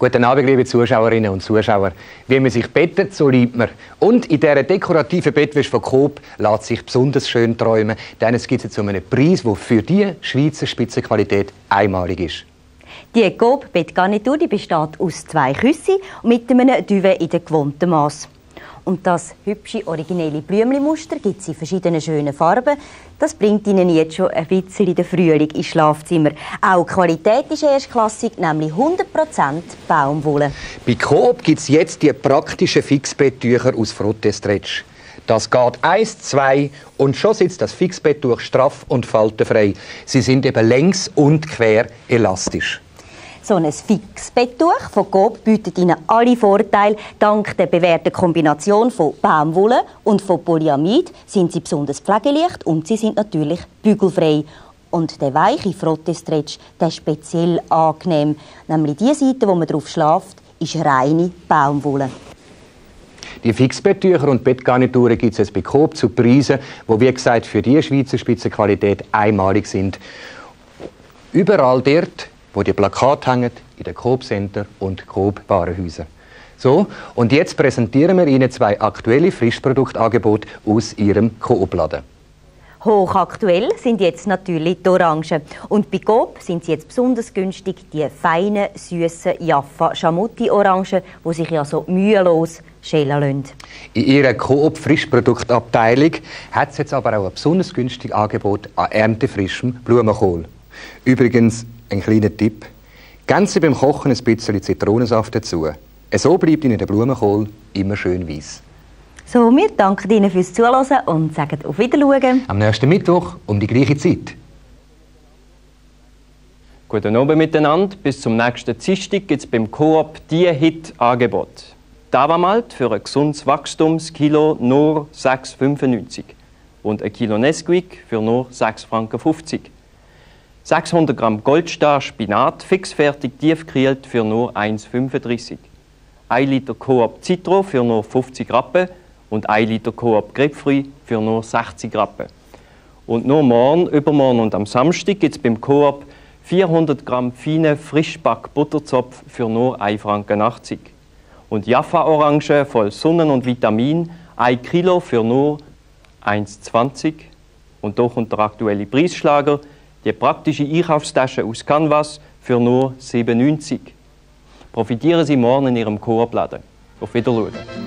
Guten Abend, liebe Zuschauerinnen und Zuschauer. Wie man sich bettet, so liebt man. Und in dieser dekorativen Bettwäsche von Coop lässt sich besonders schön träumen, denn es gibt jetzt einen Preis, der für die Schweizer Spitzenqualität einmalig ist. Die Coop-Bettgarnitur besteht aus 2 Küssen mit einem Duvet in der gewohnten Maß. Und das hübsche, originelle Blümchenmuster gibt es in verschiedenen schönen Farben. Das bringt Ihnen jetzt schon ein bisschen den Frühling ins Schlafzimmer. Auch die Qualität ist erstklassig, nämlich 100% Baumwolle. Bei Coop gibt es jetzt die praktischen Fixbetttücher aus Frottestretch. Das geht 1, 2 und schon sitzt das Fixbetttuch straff und faltenfrei. Sie sind eben längs und quer elastisch. So ein Fixbetttuch von Coop bietet Ihnen alle Vorteile. Dank der bewährten Kombination von Baumwolle und von Polyamid sind sie besonders pflegeleicht und sie sind natürlich bügelfrei. Und der weiche Frottestretch, der ist speziell angenehm. Nämlich die Seite, wo man drauf schläft, ist reine Baumwolle. Die Fixbetttücher und Bettgarnituren gibt es jetzt bei Coop zu Preisen, die, wie gesagt, für die Schweizer Spitzenqualität einmalig sind. Überall dort, wo die Plakate hängen, in den Coop-Center und Coop-Warenhäusern. So, und jetzt präsentieren wir Ihnen 2 aktuelle Frischproduktangebote aus Ihrem Coop-Laden. Hochaktuell sind jetzt natürlich die Orangen. Und bei Coop sind sie jetzt besonders günstig, die feinen, süßen Jaffa-Shamouti-Orangen, die sich ja so mühelos schälen lassen. In Ihrer Coop-Frischproduktabteilung hat es jetzt aber auch ein besonders günstiges Angebot an erntefrischem Blumenkohl. Übrigens, ein kleiner Tipp. Geben Sie beim Kochen ein bisschen Zitronensaft dazu. So bleibt Ihnen der Blumenkohl immer schön weiss. So, wir danken Ihnen fürs Zuhören und sagen auf Wiedersehen. Am nächsten Mittwoch um die gleiche Zeit. Guten Abend miteinander. Bis zum nächsten Dienstag gibt es beim Coop die Hit-Angebot. Tavamalt für ein gesundes Wachstumskilo nur 6,95 und ein Kilo Nesquik für nur 6,50 Franken. 600 Gramm Goldstahl Spinat fixfertig tiefgekühlt für nur 1,35. 1 Liter Coop Citro für nur 50 Rappen und 1 Liter Coop Gripfree für nur 60 Rappen. Und nur morgen, übermorgen und am Samstag gibt es beim Coop 400 Gramm feinen Frischback-Butterzopf für nur 1,80 Franken. Und Jaffa-Orangen voll Sonnen und Vitamin 1 Kilo für nur 1,20. Und hier kommt der aktuelle Preisschlager, die praktische Einkaufstasche aus Canvas für nur 7,90. Profitieren Sie morgen in Ihrem Coop-Laden. Auf Wiedersehen.